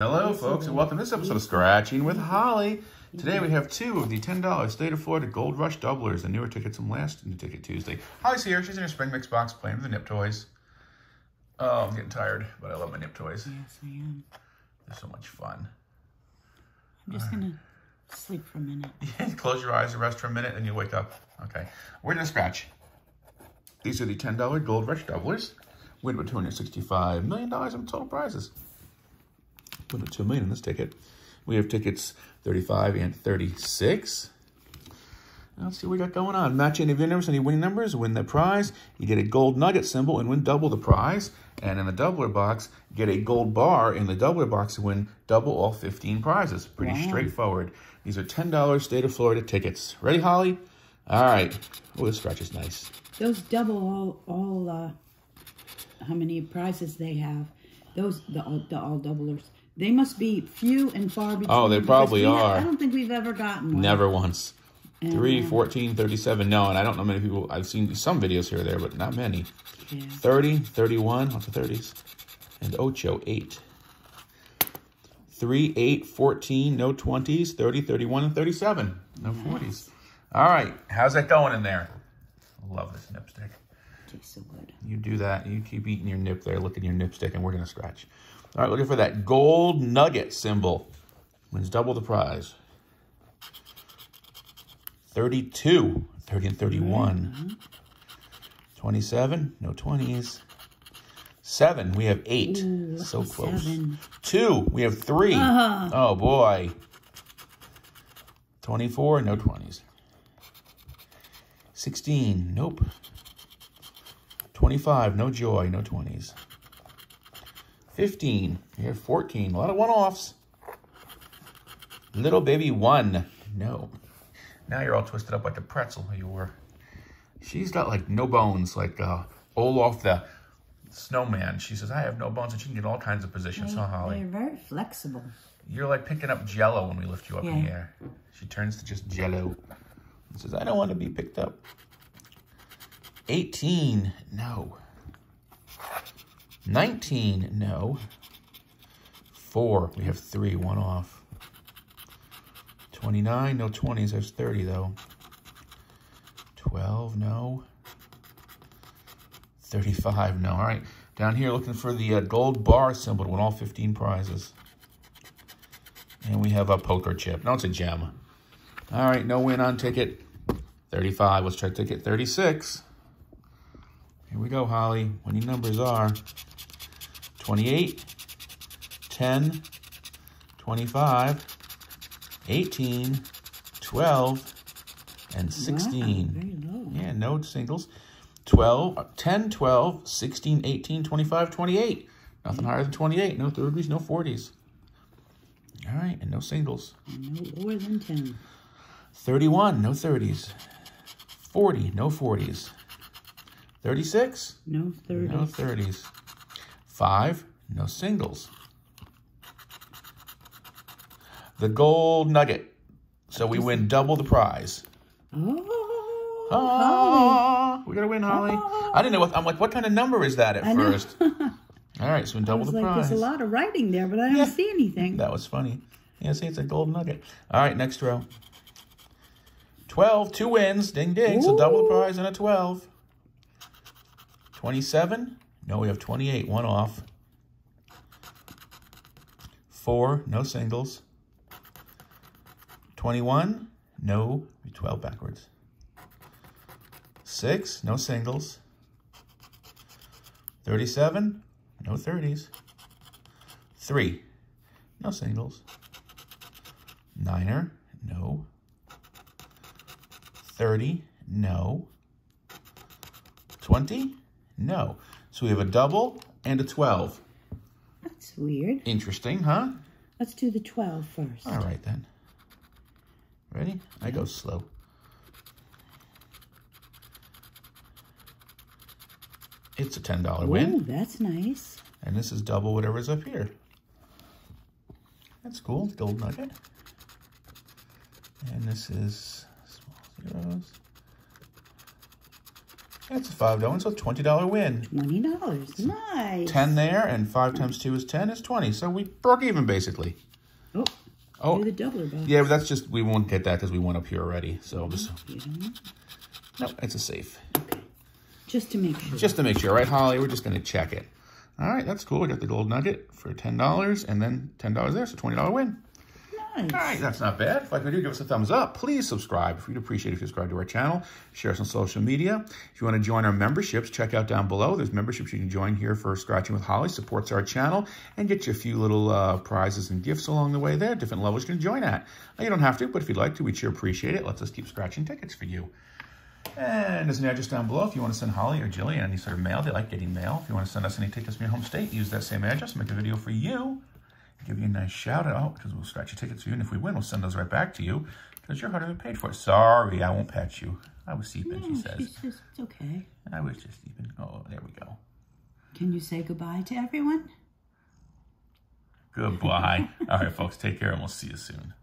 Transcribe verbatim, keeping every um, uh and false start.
Hello folks, and welcome to this episode of Scratching with Holly. Today we have two of the ten dollar State of Florida Gold Rush Doublers, the newer tickets from last New Ticket Tuesday. Holly's here, she's in her spring mix box playing with the nip toys. Oh, I'm getting tired, but I love my nip toys. Yes, I am. They're so much fun. I'm just right. Gonna sleep for a minute. Close your eyes, rest for a minute, and you wake up. Okay, we're gonna scratch. These are the ten dollar Gold Rush Doublers. Win with two hundred sixty-five million dollars in total prizes. Put a two million dollars in this ticket. We have tickets thirty-five and thirty-six. Now let's see what we got going on. Match any of your numbers, any winning numbers, win the prize. You get a gold nugget symbol and win double the prize. And in the doubler box, get a gold bar in the doubler box and win double all fifteen prizes. Pretty wow. Straightforward. These are ten dollar State of Florida tickets. Ready, Holly? All right. Oh, this scratch is nice. Those double all, all uh, how many prizes they have. Those, the all, the all doublers. They must be few and far between. Oh, they probably are. Have, I don't think we've ever gotten one. Never once. And three, fourteen, thirty-seven, no. And I don't know many people. I've seen some videos here or there, but not many. Yeah. thirty, thirty-one, lots of thirties. And ocho, eight. three, eight, fourteen, no twenties, thirty, thirty-one, and thirty-seven. No nice. forties. All right. How's that going in there? I love this nipstick. Tastes so good. You do that. You keep eating your nip there. Look at your nipstick, and we're going to scratch. All right, looking for that gold nugget symbol. Wins double the prize. thirty-two, thirty and thirty-one. twenty-seven, no twenties. seven, we have eight. Ooh, so close. Seven. two, we have three. Uh-huh. Oh, boy. twenty-four, no twenties. sixteen, nope. twenty-five, no joy, no twenties. fifteen, we have fourteen, a lot of one-offs. Little baby one, no. Now you're all twisted up like a pretzel you were. She's got like no bones, like uh, Olaf the snowman. She says, I have no bones, and she can get all kinds of positions, they, huh, Holly? They're very flexible. You're like picking up Jello when we lift you up yeah. in the air. She turns to just Jello and says, I don't want to be picked up. eighteen, no. nineteen, no. four, we have three, one off. twenty-nine, no twenties, there's thirty though. twelve, no. thirty-five, no, all right. Down here looking for the uh, gold bar symbol to win all fifteen prizes. And we have a poker chip, no, it's a gem. All right, no win on ticket thirty-five, let's try ticket thirty-six. Here we go, Holly. Winning numbers are twenty-eight, ten, twenty-five, eighteen, twelve, and sixteen. Wow, very low. Yeah, no singles. twelve, ten, twelve, sixteen, eighteen, twenty-five, twenty-eight. Nothing higher than twenty-eight. No thirties, no forties. All right, and no singles. No lower than ten. thirty-one, no thirties. forty, no forties. thirty-six? No thirties. No thirties. five, no singles. The gold nugget. So we win double the prize. Oh, ah, we got to win, Holly. Oh. I didn't know what, I'm like, what kind of number is that at I first? All right, so we double the like, prize. There's a lot of writing there, but I didn't yeah. see anything. That was funny. Yeah, see, it's a gold nugget. All right, next row. twelve, two wins, ding, ding. Ooh. So double the prize and a twelve. twenty-seven, no, we have twenty-eight, one off. four, no singles. twenty-one, no, twelve backwards. six, no singles. thirty-seven, no thirties. three, no singles. Niner, no. thirty, no. twenty, no. So we have a double and a twelve. That's weird. Interesting, huh? Let's do the twelve first. All right, then. Ready? I go slow. It's a ten dollar win. Ooh, that's nice. And this is double whatever's up here. That's cool. Gold nugget. And this is small zeros. That's a five dollars, so twenty dollar win. twenty dollars, nice. ten there, and five times two is ten, is twenty. So we broke even, basically. Oh, oh. The doubler back. Yeah, but that's just, we won't get that because we went up here already. So mm-hmm. just, yeah. Nope, it's a safe. Okay. Just to make sure. Just to make sure, right, Holly? We're just going to check it. All right, that's cool. We got the gold nugget for ten dollars, and then ten dollars there, so twenty dollar win. Nice. All right, that's not bad. If like we do, give us a thumbs up. Please subscribe. If we'd appreciate it if you subscribe to our channel. Share us on social media. If you want to join our memberships, check out down below. There's memberships you can join here for Scratching with Holly. Supports our channel and get you a few little uh, prizes and gifts along the way there. Different levels you can join at. Now, you don't have to, but if you'd like to, we'd sure appreciate it. Let's us keep scratching tickets for you. And there's an address down below if you want to send Holly or Jillian any sort of mail. They like getting mail. If you want to send us any tickets from your home state, use that same address. Make a video for you. Give you a nice shout out because we'll scratch your tickets for you, and if we win, we'll send those right back to you because you're hard to be paid for. Sorry, I won't pat you. I was seeping, no, she says. She's just, it's okay. I was just seeping. Oh, there we go. Can you say goodbye to everyone? Goodbye. All right, folks, take care, and we'll see you soon.